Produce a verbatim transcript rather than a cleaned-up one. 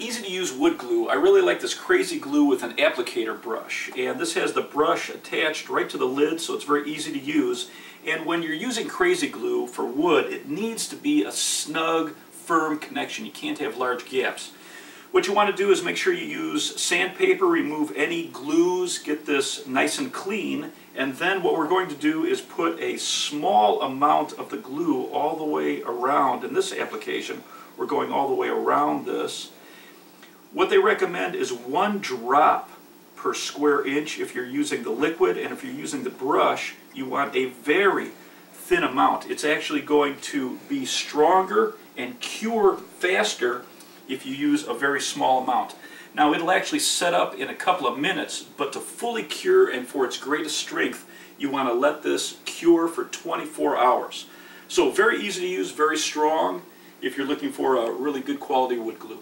easy to use wood glue, I really like this Krazy Glue with an applicator brush. And this has the brush attached right to the lid, so it's very easy to use. And when you're using Krazy Glue for wood, it needs to be a snug, firm connection. You can't have large gaps. What you want to do is make sure you use sandpaper, remove any glues, get this nice and clean, and then what we're going to do is put a small amount of the glue all the way around. In this application, we're going all the way around this. What they recommend is one drop per square inch if you're using the liquid, and if you're using the brush, you want a very thin amount. It's actually going to be stronger and cure faster if you use a very small amount. Now it'll actually set up in a couple of minutes, but to fully cure and for its greatest strength, you want to let this cure for twenty-four hours. So very easy to use, very strong, if you're looking for a really good quality wood glue.